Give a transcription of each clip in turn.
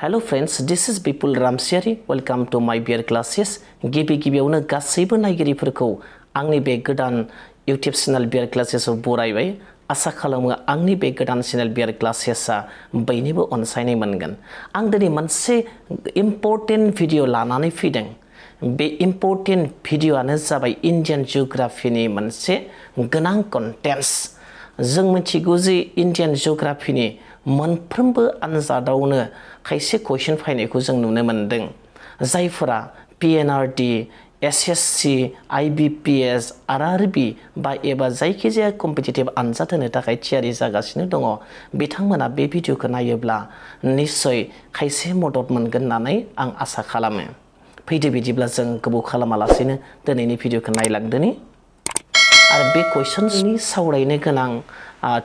Hello friends, this is Bipul Ramchiary. Welcome to my BR Classes. गिबि गिबियावनो गासैबो नायगिरिफोरखौ आंनि बे गोदान YouTube channel BR Classes आव बरायबाय. आसा खालामो आंनि बे गोदान channel BR Classes आ बयनिबो अनसायनाय मोनगोन. आं दिनै मोनसे important video लानानै फैदों. बे important video आनो जाबाय Indian Geography नि मोनसे गोनां contents. जों मिथिगौ जे Indian Geography नि मोनफ्रोमबो आनजादावनो खायसे क्वेश्चन फैनायखौ जों नुनो मोनदों जायफोरा PNRD, SSC, IBPS, RRB बा एबा जायखिजाया कम्पिटिटिभ आनजाद होनो थाखाय तयारी जागासिनो दङ बिथांमोना बे भिडिअखौ नायोब्ला निश्चय खायसे मदद मोनगोन होननानै आं आसा खालामो फैदो बिदिब्ला जों गोबाव खालामालासेनो दिनैनि भिडिअखौ नायलांदोनि आरो बे क्वेश्चननि सावरायनो गोनां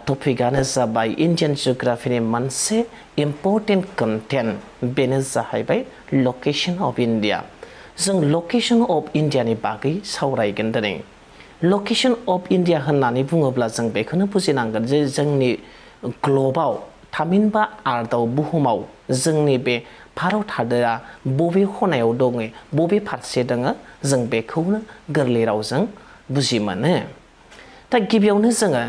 topic ganesa by Indian Geography manse important content benesa by location of India. So location of India ni bagi sauraigen dene. Location of India hanani bungobla jang bekono buzinangan je jangni global थामिनबा आर्दाव बुहुमाव जोंनि बे भारत हादोरा बबे खनायाव दङ बबे फारसे दङ जों बेखौनो गोरलै रावजों बुजि मोनो. दा गिबियावनो जोङो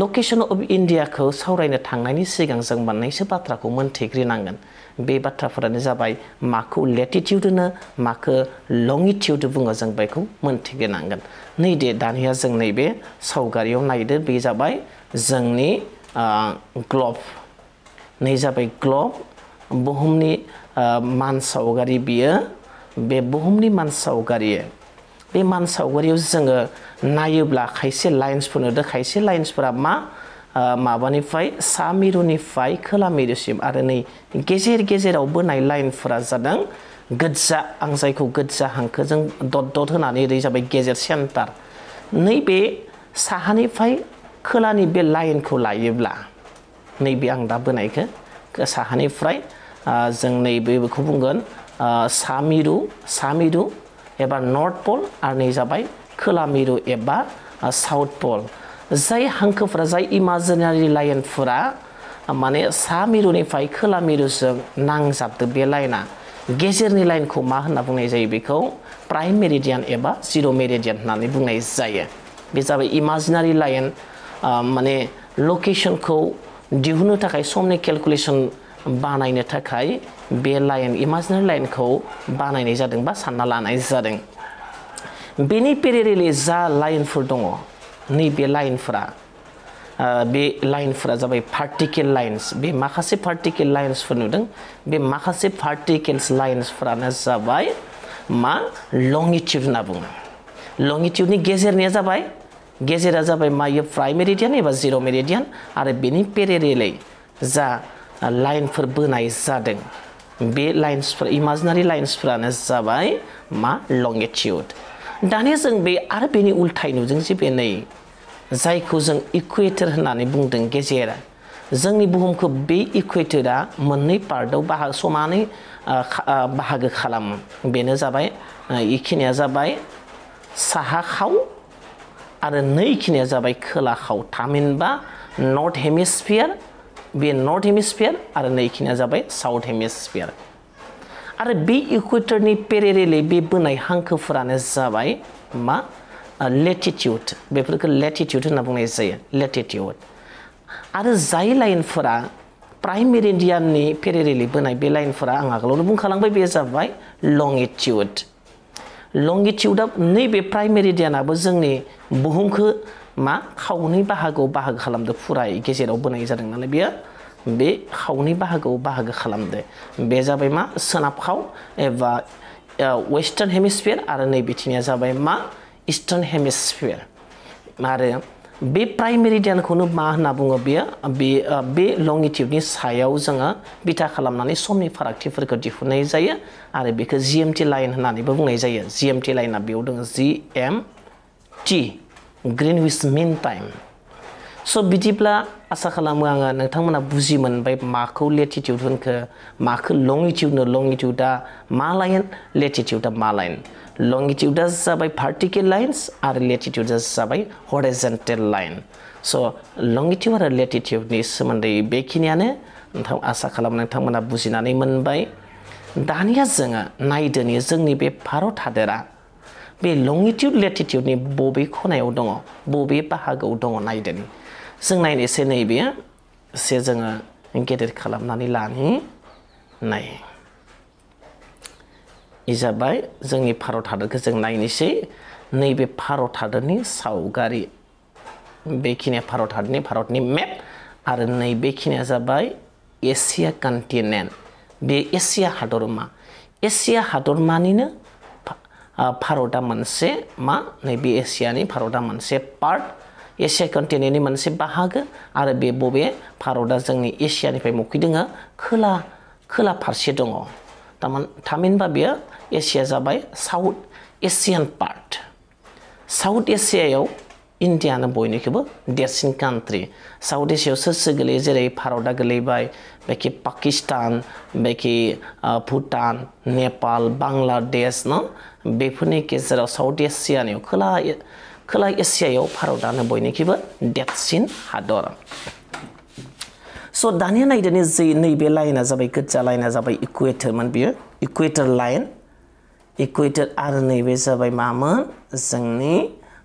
location of India को सावरायनो थांनायनि सिगां जों मोननैसो बाथ्राखौ मोनथिग्रोनांगोन बे बाथ्राफोरानो जाबाय माखौ latitude होनो माखौ longitude बुङो जों बेखौ मोनथिग्रोनांगोन नै दे दानिया जों नैबे सावगारियाव नायदो बे जाबाय जोंनि globe नै जाबाय globe बुहुमनि मान सावगारि बियो बे बुहुमनि मान सावगारि बे मान सावगारियाव जोङो नायोब्ला खायसे लाइन्सफोर नुदों खायसे लाइन्सफोरा मा माबानिफ्राय सा मिरुनिफ्राय खोला मिरुसिम आरो नै गेजेर गेजेराव बोनाय लाइनफोरा जादों गोज्जा आं जायखौ गोज्जा हांखोजों डट डट होनानै दै जाबाय गेजेर सेन्टार नैबे साहानिफ्राय खोलानि बे लाइनखौ लायोब्ला नैबे आं दा बोनायखौ साहानिफ्राय जों नैबे बेखौ बुंगोन सा मिरु एबा नर्थ पोल आरो नै जाबाय खोला मिरु एबा साउथ पोल जाय हांखोफोरा जाय इमेजिनारि लाइनफोरा माने सा मिरुनिफ्राय खोला मिरुजों नांजाबदो बे लाइना गेजेरनि लाइनखौ मा होनना बुंनाय जायो बेखौ प्राइम मेरिडियान एबा जिरो मेरिडियान होननानै बुंनाय जायो बे जाबाय इमेजिनारि लाइन माने लोकेशनखौ दिहुननो थाखाय समनि केलकुलेशन बानायनो थाखाय बे लाइन इमेजिनारि लाइनखौ बानायनाय जादों बा सानना लानाय जादों बेनि पेरेलेल जा लाइनफोर दङ नै बे लाइनफोरा जाबाय पार्टिकल लाइन्स बे माखासे पार्टिकल लाइन्सफोर नुदों बे माखासे पार्टिकल्स लाइन्सफोरानो जाबाय मा लंगिट्युड होनना बुङो लंगिट्युडनि गेजेरनिया जाबाय गेजेरा जाबाय मायो प्राइम मेरिडियान एबा जिरो मेरिडियान आरो बेनि पेरेलेल जा लाइनफोर बोनाय जादों बे लाइन्सफोर इमेजिनारि लाइन्सफोरानो जाबाय मा लंगिट्युड दानि जों बे आरो बेनि उल्थाय नुदों जे बे नै जायखौ जों इक्वेटर होननानै बुंदों गेजेरा जोंनि बुहुमखौ बे इक्वेटरा मोननै पार्टआव बाहागो समानै बाहागो खालामो बेनो जाबाय इखिनिया जाबाय साहा खाव आरो नैखिनिया जाबाय खोला खाव थामहिनबा नर्थ हेमिस्फियार बे नर्थ हेमिस्फियार आरो नैखिनिया जाबाय साउथ हेमिस्फियार आरो बे इक्वेटरनि पेरेलेल बे बोनाय हांखोफोरानो जाबाय मा लेटिट्युड बेफोरखौ लेटिट्युड होनना बुंनाय जायो लेटिट्युड आरो जाय लाइनफोरा प्राइम मेरिडियाननि पेरेलेल बोनाय बे लाइनफोरा आं आगोलावनो बुंखालांबाय बे जाबाय लंगिट्युड लंगिट्युडआ नैबे प्राइम मेरिडियानाबो जोंनि बुहुमखौ मा खावनै बाहागोआव बाहागो खालामदो फुराय गेजेराव बोनाय जादों नालाय बेयो बे खावनै बाहागोआव बाहागो खालामदो बे जाबाय मा सोनाब खाव एबा वेस्टर्न हेमिस्फियार आरो नै बिथिंया जाबाय मा ईस्टर्न हेमिस्फियार आरो बे प्राइम मेरिडियानखौनो मा होनना बुङो बे लंगिट्युडनि सायाव जोङो बिथा खालामनानै समनि फारागथिफोरखौ दिहुननाय जायो आरो बेखौ जीएमटी लाइन होननानैबो बुंनाय जायो जीएमटी लाइना बेयाव दङ जीएमटी ग्रीनविच मीन टाइम सो बिदिब्ला आसा खालामो आङो नोंथांमोना बुजि मोनबाय माखौ लेटिट्युड होनखो माखौ लंगिट्युडआ मा लाइन लेटिट्युडआ मा लाइन लंगिट्युडआ जाबाय पार्टिकल लाइन्स आरो लेटिट्युडआ जाबाय हराइजन्टेल लाइन सो लंगिट्युड आरो लेटिट्युडनि सोमोन्दै बेखिनियानो नोंथां आसा खालामो नोंथांमोना बुजिनानै मोनबाय दानिया जोङो नायदोनि जोंनि बे भारत हादरा बे लंगिट्युड लेटिट्युड नि बबे खनायाव दङ बबे बाहागोआव दङ नायदोनि जों नायनोसै नैबे से जोङो गेदेर खालामनानै लानि नाय इजाबाय जोंनि भारत हादरखौ जों नायनोसै नैबे भारत हादरनि सावगारि बेखिनिया भारत हादरनि भारतनि मेप आरो नैबे खिनिया जाबाय एशिया कन्टिनेन्ट बे एशिया हादरमानिनो भारतआ मोनसे मा नैबे एशियानि भारतआ मोनसे पार्ट एशिया कन्टिनेन्टनि मोनसे बाहागो आरो बे बबे भारतआ जोंनि एशियानिफ्राय मुखिदोङो खोला खोला फारसे दङ थामान थामिनबा बियो एशिया जाबाय साउथ एशियान पार्ट साउथ एशियायाव India na boynikebo desin country Saudi Asia sosogele jerai Bharat gelebay beki Pakistan beki Bhutan Nepal Bangladesh na befuni gezeraw Saudi Asia ni खोला एशिया याव भारतआ ना बयनिख्रुइबो देरसिन हादर सो दानिया नायदोनि जे नैबे लाइना जाबाय गोजा लाइना जाबाय इक्वेटर मोन बियो इक्वेटर लाइन इक्वेटर आरो नैबे जाबाय मामोन जोंनि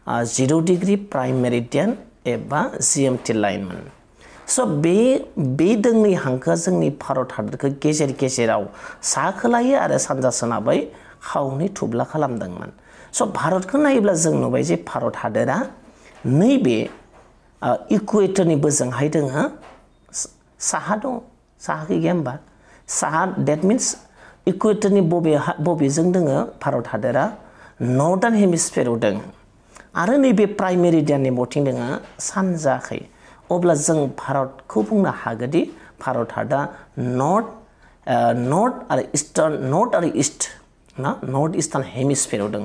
0 डिग्री प्राइम मेरिडियन एबा जीएमटी लाइन सो बे दंनि हांखोआ जोंनि भारत हादरखौ गेजेर गेजेराव सा खोलायै आरो सानजा सोनाबै खावनै थुब्ला खालामदोंमोन सो भारतखौ नायोब्ला जों नुबाय जे भारत हादरा नैबे इक्वेटरनि बोजोंहाय दङ साहा दं साहाखै गैया होनबा साहा दैट मीन्स इक्वेटरनि बबेजों दङ भारत हादरा नॉर्दर्न हेमिस्फेयरआव दङ आरो नैबे प्राइम मेरिडियननि बथिं दङ सानजाखै अब्ला जों भारतखौ बुंनो हागोनदि भारत हादरा नॉर्थ आरो ईस्ट ना नॉर्थ ईस्टर्न हेमिस्फेयरआव दङ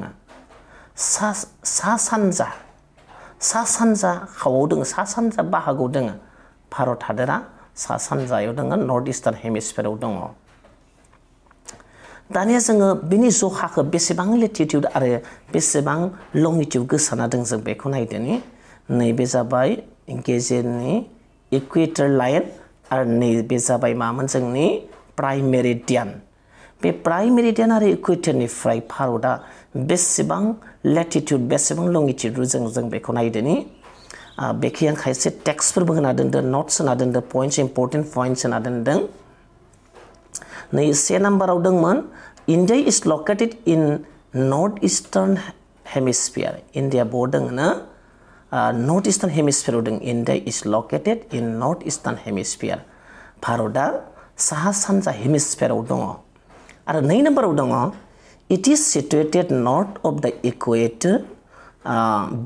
सा सानजा खावआव दङ सा सानजा बाहागोआव दङ भारत हादरा सा सानजायाव दङ नॉर्थ ईस्टर्न हेमिस्फेयरआव दङ दानिया जोङो बिनि जखाखौ बेसेबां लेटिट्युड आरो बेसेबां लंगिट्युड गोसाना दं जों बेखौ नायदोनि नैबे जाबाय गेजेरनि इक्वेटर लाइन आरो नैबे जाबाय मामोन जोंनि प्राइम मेरिडियन बे प्राइम मेरिडियन आरो इक्वेटरनिफ्राय भारतआ बेसेबां लेटिट्युड बेसेबां लंगिट्युड जों बेखौ नायदोनि बेखि आं खायसे टेक्स्टफोरबो होना दोनदों नोट्स होना दोनदों पॉइंट्स इम्पोर्टेन्ट पॉइंट्स होना दोनदों नै से नम्बराव दंमोन India is located in north eastern hemisphere India बो दङना नॉर्थ ईस्टर्न हेमिस्फीयरआव दं India is located in north eastern hemisphere भारतआ साहा सानजा हेमिस्फीयरआव दङ आरो नै नम्बराव दङ it is situated north of the equator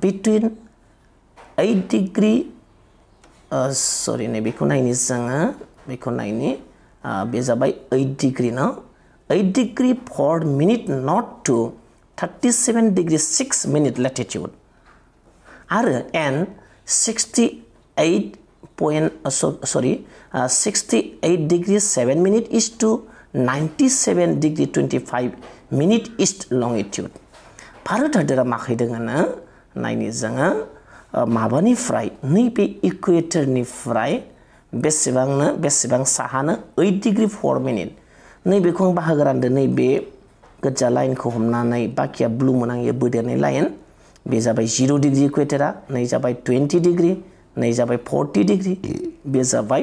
between 8 degree sorry नै बेखौ नायनि जोङो बेखौ नायनि बे जाबाय 8 डिग्री ना 8 degree 4 minute north to 37 degree 6 minute latitude आरो एन 68 degree 7 minute east to 97 degree 25 minute east longitude Bharat हादरा माखै दङ ना नायनि जोङो माबानिफ्राय नैबे इक्वेटरनिफ्राय बेसेबां साहानो 8 डिग्री 4 मिनिट नै बेखौ बाहागो रानदो नै बे गोजा लाइनखौ हमनानै बाकिया ब्लू मोनांयो बोदेरनाय लाइन बे जाबाय 0 डिग्री इक्वेटरा नै जाबाय 20 डिग्री नै जाबाय 40 डिग्री बे जाबाय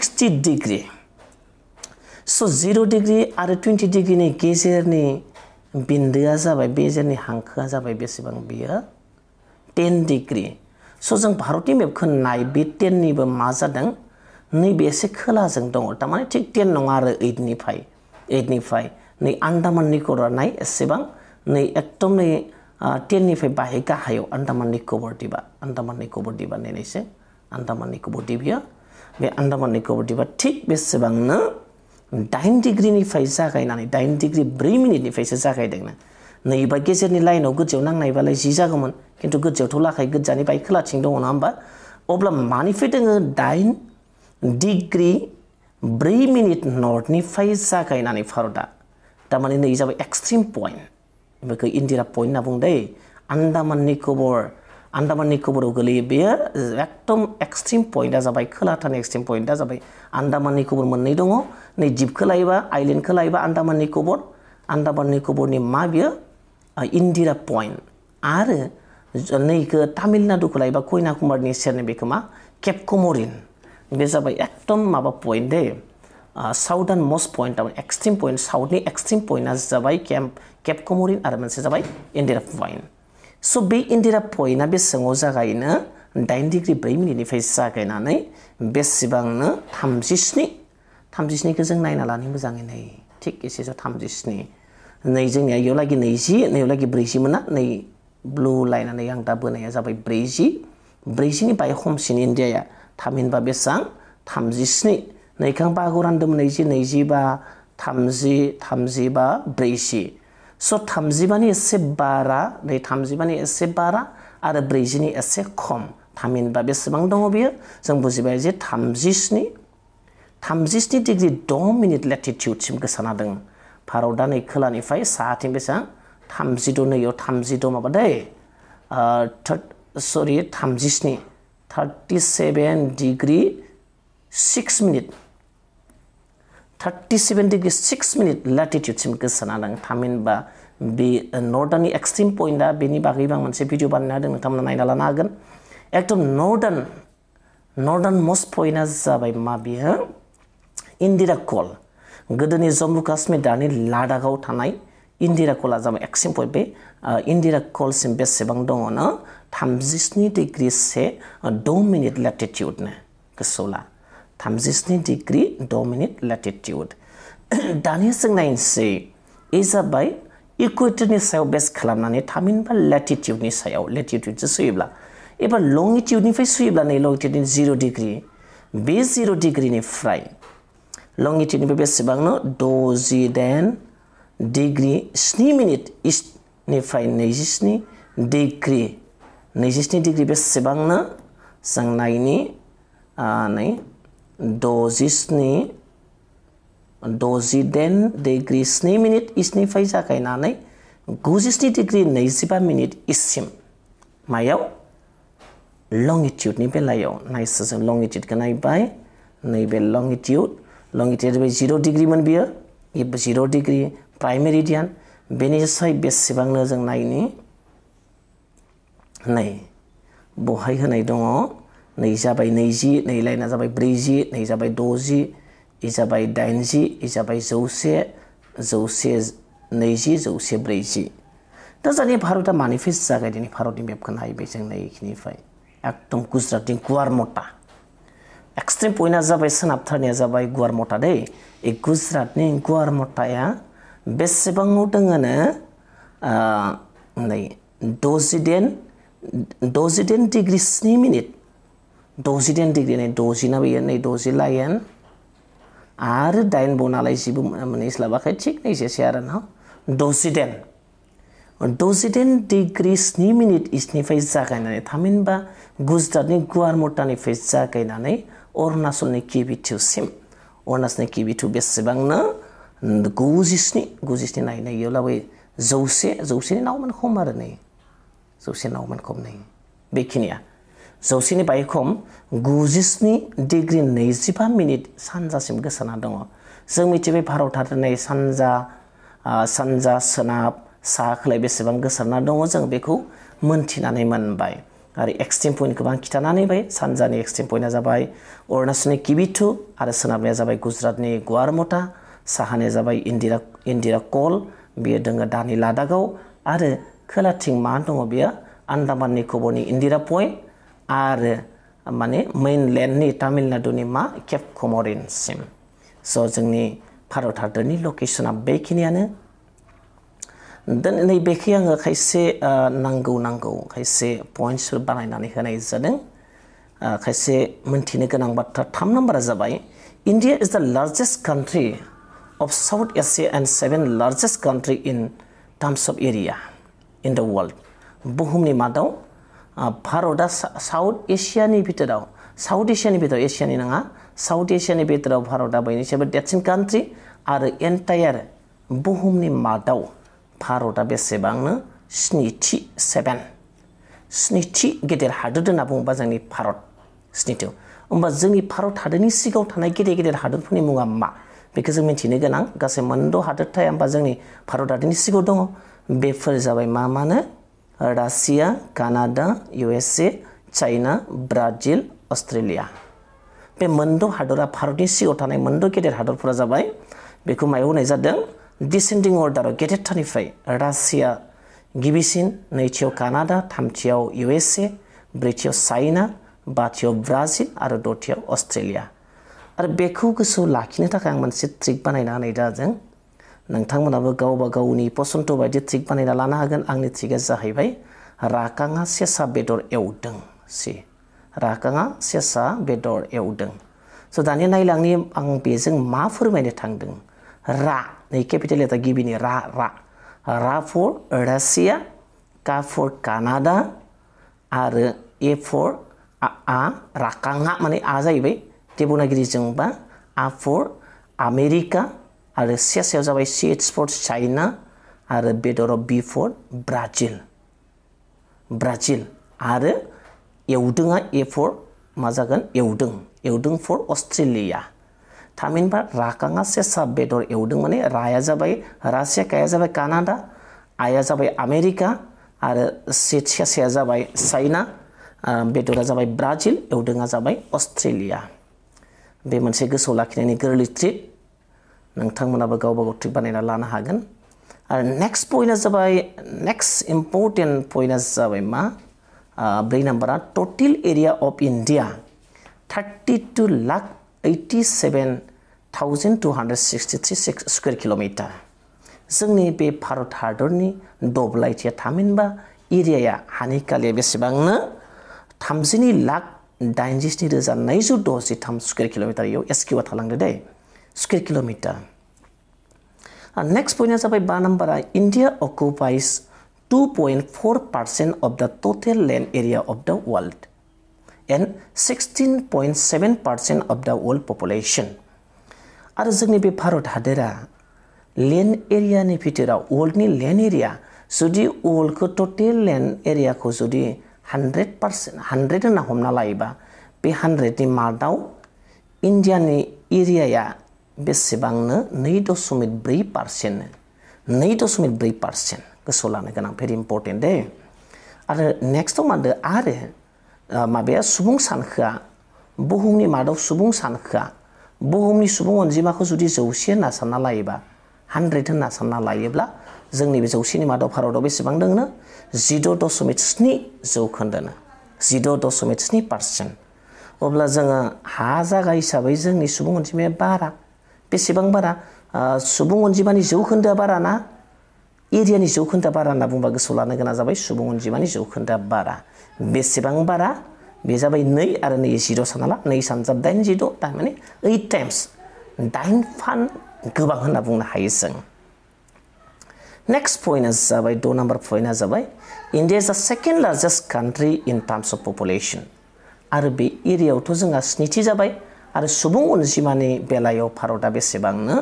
60 डिग्री सो 0 डिग्री आरो 20 डिग्री नि गेजेरनि बिन्दोआ जाबाय बेजोंनि हांखोआ जाबाय बेसेबां बियो 10 डिग्री सो जों भारतनि मेपखौ नाय बे 10 निबो मा जादों नैबे एसे खोलाजों दङ थारमाने थिक 10 नङा आरो 8 निफ्राय नै आन्डामान निकबार नाय एसेबां नै एकदम नै 10 निफ्राय बाहाय गाहायाव आन्डामान निकबार दिबा नेनैसो आन्डामान निकबार दिबिया बे आन्डामान निकबार दिबा थिक बेसेबांनो 8 डिग्री निफ्राय जागायनानै 8 डिग्री 3 मिनिट निफ्रायसो जागायदोंना नैबा गेजेरनि लाइनाव गोजौआव नांनायबालाय 10 जागौमोन किन्तु गोजौआवथ' लाखाय गोजानि बाय खोलाथिं दङ ना होमबा अब्ला मानिफ्राय दङ 8 डिग्री 3 मिनिट नर्थनिफ्राय जागायनानै भारतआ थारमाने नै जाबाय एक्सट्रीम पॉइंट बेखौ इंदिरा पॉइंट होनना बुंदों Andaman Nicobar Andaman Nicobar bear rectum extreme point as a by Kalatan extreme point as a by Andaman Nicobar Monidongo, Nejib Kalaiba, Island Kalaiba, Andaman Nicobar ni Mabia, Indira Point. Are Jamaica Tamil Nadu Kalaiba, Koinakumar ni Sernebekama, Cape Comorin. Besa by Actum Maba Point day. Southern most point extreme point southern extreme point as zabai camp Cape Comorin araman se zabai Indira Point. So be Indira Point na be sangoza gaina 9 degree braimini ni face zagaina nai be sibang na 37 ko jeng naina lani mojangin nai thik ese jo 37 nei jeng ya lagi 20 nei lagi 40 mona nei blue line na yang ta bonaya zabai 40 ni bai homsin India ya thamin ba besang 37 Naikang Baguran Dominaji Najiba Tamziba Breshi. So Tamzibani is sebara, the Tamzibani is sebara, other Brejini is secom. Tamin Babesang Domobia, Zambuzibaji Tamzisni. Tamzisni degree dominant latitude Simkasanadang. Parodani Kalanify Satin Besang, Tamzidone or Tamzidomabade. Tamzisni. 37 degree 6 minutes. 37 degree 6 minutes latitude simkasanadang tamin ba be northern extreme point da beni bagi bang monse video banna hadang nontamna naina lana hagen ekdom northern most point as jabai mabi ha Indira Kol godoni Jammu Kashmir dani Ladakh aw thanai Indira Kol a jabai extreme point be Indira Kol sim besebang dong na 37 degree se 2 minute latitude ne kasola 37 degree dominant latitude. Dani sing nine say is a by equator ni sayo best kalamnani tamin ba latitude ni sayo latitude suibla. Eba longitude ni fai suibla ni longitude ni 0 degree. Be 0 degree ni fry. Longitude ni best bang no 12 degree 6 minute is ni fry 90 degree. 90 degree best bang na sang nine ni 12 degree 6 minute isni faisa kaina nai 90 degree 95 minute isim mayaw longitude ni belayaw nice as longitude kanai by nei be longitude by 0 degree man bia if 0 degree prime meridian beni sai besibang na jang nai ni nai bohai hanai dongo Naija by Naiji, Nailana by Briji, Naija by Doji, Isa by Danji, Isa by Zose, Naiji, Zose Briji. Does any part of the manifest saga any part of the map can I be saying Naikinifi? Actum Kustratin Guarmota. Extreme Poinaza by San Aptaniaza by Guarmota day. A Guzrat name Guarmotaya, Besebangutangana, Doziden degree 3 minute. 20 degree ने 20 ना भी है नहीं 20 lines are डाइन बोनालाई सिबु मने इस्लाबा के ठीक नहीं से शेयर ना 20 degree 3 minute इसने फेस जाके ना ने थामिन बा गुजरात ने गुआर मोटा ने फेस जाके ना ने और ना सुने कीबिटू सिम और ना सुने कीबिटू बेस से बंग ना गुजिसने नहीं नहीं योला वे जोसे नाउमन कम नहीं So, sini by com, Guzisni degree 95 minute Sanza sim Gasanadongo. So, which we parotatane Sanza, Sanap, Sakle Besibang Gasanadongo, Zangbeku, Muntinane man by. Are extreme point Kuban Kitanani by Sanzani extreme point as a by, or Nasuni Kibitu, Arasanabeza by Guzratni Guarmota, Sahaneza by Indira Kol, Beardanga Dani Ladago, Ada Kalating Mandomobia, Andaman Nicobar ni Indira Point. Are mane mainland ni Tamil Nadu ni ma Cape Comorin sim. So jengni Bharat hadarni location a bekiniane. Then nei bekianga kaise nango kaise points banainani hanai jadeng. Kaise montine ganang bathra tham number jabai. India is the largest country of South Asia and 7th largest country in terms of area in the world. Buhumni madau Bharat South Asia ni bidau Bharat by nisebe detin country are entire buhumni madau Bharat besebang 77 स्निथि गेदेर हादोर होनना बुङोबा जोंनि भारत स्निथि होमबा जोंनि भारत हादोरनि सिगाव थानाय गेदेर गेदेर हादोरफोरनि मुङा मा बेखौ जों मिथिनो गोनां गासै मोनद' हादोर थाया होमबा जोंनि भारत हादोरनि सिगाव दङ बेफोर जाबाय मा मानो Russia Canada USA China Brazil Australia बे मोनद' हादोरा भारतनि सिगाव थानाय मोनद' गेदेर हादोरफोरा जाबाय बेखौ मायाव होनाय जादों डिसेंडिंग ऑर्डरआव गेदेरथारनिफ्राय रासिया गिबिसिन नैथियाव कानाडा थामथियाव यूएसए ब्रैथियाव चाइना बाथियाव ब्राजिल आरो दथियाव अस्ट्रेलिया आरो बेखौ गोसो लाखिनो थाखाय आं मोनसे ट्रिक बानायना होनाय जादों नोंथांमोनाबो गावबा गावनि पसंद बायदि ट्रिक बानायना लानो हागोन आंनि ट्रिकआ जाहैबाय राकाङा सेसा बेदर एवदों सि राकाङा सेसा बेदर एवदों सो दानि नायलांनि आं बेजों मा फोरमायनो थांदों रा नै केपिटेल लेटार गिबिनि रा रा R for Russia, K for Canada, R A for A, Rakanga mane A jaibai Tribunagiri jongba A for America, R C jaibai C for China, R B for Brazil, Brazil, R Eudunga A for Mazagan Eudung, Eudung for Australia. थामिन बार राकाङा सेसा बेदर एवदों माने राया जाबाय रासिया काया जाबाय Canada आया जाबाय America आरो सेथिया जाबाय चाइना बेदरा जाबाय ब्राजिल एवदोंआ जाबाय अस्ट्रेलिया बे मोनसे गोसो लाखिनायनि गोरलै ट्रिक नोंथांमोनाबो गावबा गाव ट्रिक बानायना लानो हागोन आरो नेक्स्ट पॉइन्टआ जाबाय नेक्स्ट इम्पोर्टेन्ट पॉइन्टआ जाबाय मा ब्रै नम्बरा total area of India 32,87,263 square kilometer. जोंनि बे भारत हादरनि दब्लायथिया थामहिनबा एरियाया हानि खालिया बेसेबांनो 32,87,263 square kilometer इयाव एसक्यूआ थालांदो दे square kilometer. नेक्स्ट पॉइन्टआ जाबाय 5 नम्बरा India occupies 2.4% of the total land area of the world. And 16.7% of the world population. आरो जोंनि बे भारत हादरा लैंड एरिया नि भितराव वर्ल्ड नि लैंड एरिया जुदि वर्ल्ड को टोटल लैंड एरिया को जुदि 100% 100 होनना हमना लायोबा बे 100 नि मादाव इंडिया नि एरियाया बेसेबांनो 2.4% 2.4% गोसो लानो गोनां भेरि इम्पोर्टेन्ट दे आरो नेक्स्ट मानदो आरो माबाया सुबुं सानखोआ बुहुमनि मादाव सुबुं सानखोआ बुहुमनि सुबुं अनजिमाखौ जुदि 100 होनना सानना लायोबा 100 होनना सानना लायोब्ला जोंनि बे 100 नि मादाव भारताव बेसेबां दङनो 16.7% 16.7% अब्ला जोङो हा जागा हिसाबै जोंनि सुबुं अनजिमाया बारा बेसेबां बारा सुबुं अनजिमानि 100% बारा ना एरियानि 100% बारा होनना बुंबा गोसो लानो गोनां जाबाय सुबुं अनजिमानि 100% बारा बेसेबां बारा बे जाबाय 2 आरो 2.0 सानला 2 सानजाब 8.0 थारमाने 8 टाइम्स 8 फान गोबां होनना बुंनो हायो जों नेक्स्ट पॉइन्टआ जाबाय 2 नम्बर पॉइन्टआ जाबाय India is the second largest country in terms of population आरो बे एरियायावथ' जोंहा 7 थि जाबाय आरो सुबुं अनजिमानि बेलायाव भारतआ बेसेबांनो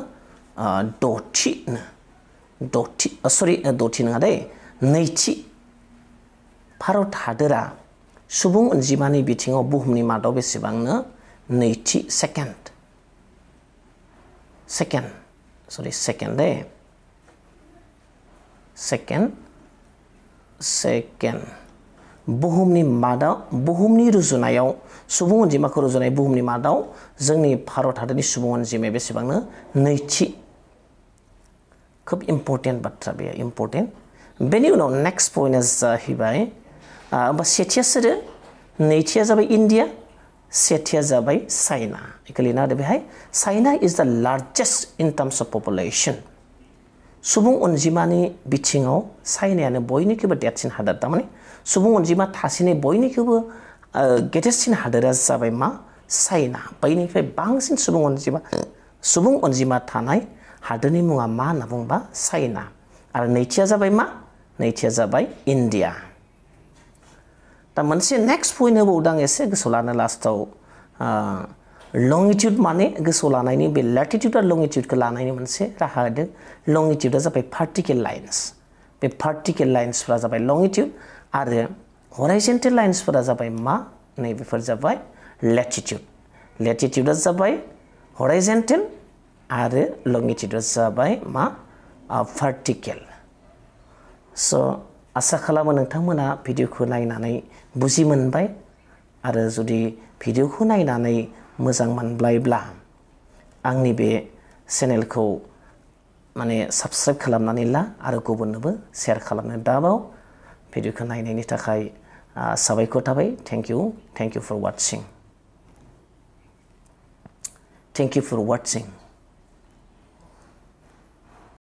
2 थि नङा दे 2 थि भारत हादरा सुबुं अनजिमानि बिथिङाव बुहुमनि मादाव बेसेबांनो 2थि सेकेन्ड बुहुमनि मादाव बुहुमनि रुजुनायाव सुबुं अनजिमाखौ रुजुनाय बुहुमनि मादाव जोंनि भारत हादरनि सुबुं अनजिमाया बेसेबांनो 2थि खूब इम्पोर्टेन्ट बाथ्रा बे इम्पोर्टेन्ट बेनि उनाव नेक्स्ट पॉइन्टआ जाहैबाय बा सेथिया सोरो नैथिया जाबाय इंडिया सेथिया जाबाय चाइना इकलिना आरो बेहाय China is the largest in terms of population सुबुं अनजिमानि बिथिङाव चाइनायानो बयनिख्रुइबो देरसिन हादोर थारमाने सुबुं अनजिमा थासिनै बयनिख्रुइबो गेदेरसिन हादोरा जाबाय मा चाइना बयनिफ्राय बांसिन सुबुं अनजिमा थानाय हादोरनि मुङा मा होनना बुंबा चाइना आरो नैथिया जाबाय मा नैथिया जाबाय इंडिया दा मोनसे नेक्स्ट पॉइन्ट होबावदां एसे गोसो लानो लास्टाव लंगिट्यूड माने गोसो लानायनि बे लैटिट्यूड आरो लंगिट्यूडखौ लानायनि मोनसे राहा होदों लंगिट्यूडआ जाबाय वर्टिकल लाइन्स बे वर्टिकल लाइन्सफोरा जाबाय लंगिट्यूड आरो horizontal lines for jabai ma nei before jabai latitude. Latitude is jabai horizontal are longitude is jabai ma vertical. So asa khalamo nongthamona video ko nainanai buji monbai are jodi video ko nainanai mojang monblaibla angni be channel ko mane subscribe khalamnani la aro gubonnobo share khalamna dabao video ko nainani takai sabaiko tabai. Thank you for watching.